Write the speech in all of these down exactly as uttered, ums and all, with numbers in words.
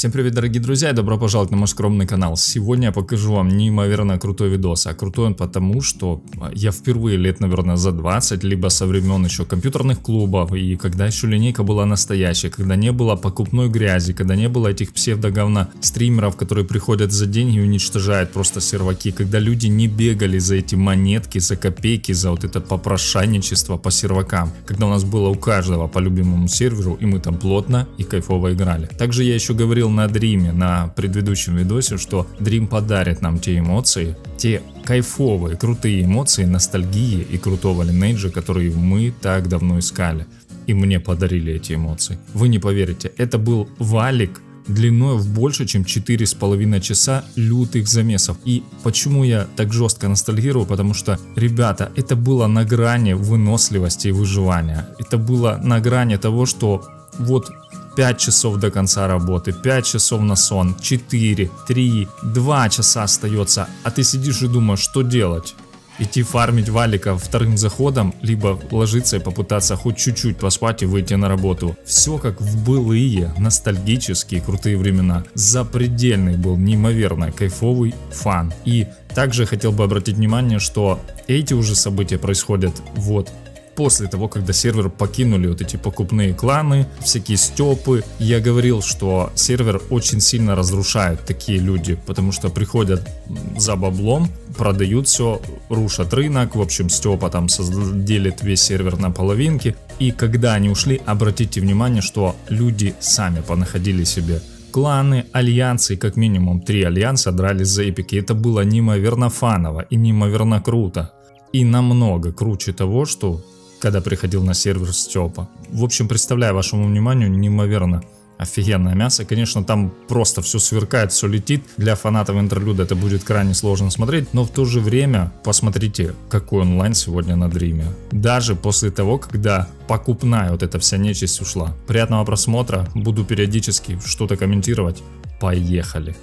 Всем привет, дорогие друзья, и добро пожаловать на мой скромный канал. Сегодня я покажу вам неимоверно крутой видос. А крутой он потому, что я впервые лет, наверное, за двадцать, либо со времен еще компьютерных клубов, и когда еще линейка была настоящая, когда не было покупной грязи, когда не было этих псевдоговна стримеров, которые приходят за деньги и уничтожают просто серваки, когда люди не бегали за эти монетки, за копейки, за вот это попрошайничество по сервакам, когда у нас было у каждого по любимому серверу, и мы там плотно и кайфово играли. Также я еще говорил на Dream, на предыдущем видосе, что Dream подарит нам те эмоции, те кайфовые, крутые эмоции, ностальгии и крутого линейджа, которые мы так давно искали. И мне подарили эти эмоции. Вы не поверите, это был валик длиной в больше, чем четыре с половиной часа лютых замесов. И почему я так жестко ностальгирую? Потому что, ребята, это было на грани выносливости и выживания. Это было на грани того, что вот пять часов до конца работы, пять часов на сон, четыре, три, два часа остается, а ты сидишь и думаешь, что делать? Идти фармить валика вторым заходом, либо ложиться и попытаться хоть чуть-чуть поспать и выйти на работу. Все как в былые, ностальгические, крутые времена. Запредельный был, неимоверно кайфовый фан. И также хотел бы обратить внимание, что эти уже события происходят вот после того, когда сервер покинули вот эти покупные кланы, всякие стёпы. Я говорил, что сервер очень сильно разрушают такие люди, потому что приходят за баблом, продают все, рушат рынок. В общем, стёпа там делит весь сервер на половинки. И когда они ушли, обратите внимание, что люди сами понаходили себе кланы, альянсы, как минимум три альянса дрались за эпики. Это было неимоверно фаново и неимоверно круто. И намного круче того, что когда приходил на сервер Степа. В общем, представляю вашему вниманию неимоверно офигенное мясо. Конечно, там просто все сверкает, все летит. Для фанатов интерлюда это будет крайне сложно смотреть. Но в то же время, посмотрите, какой онлайн сегодня на Дриме. Даже после того, когда покупная вот эта вся нечисть ушла. Приятного просмотра. Буду периодически что-то комментировать. Поехали.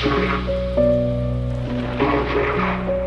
Faster, over.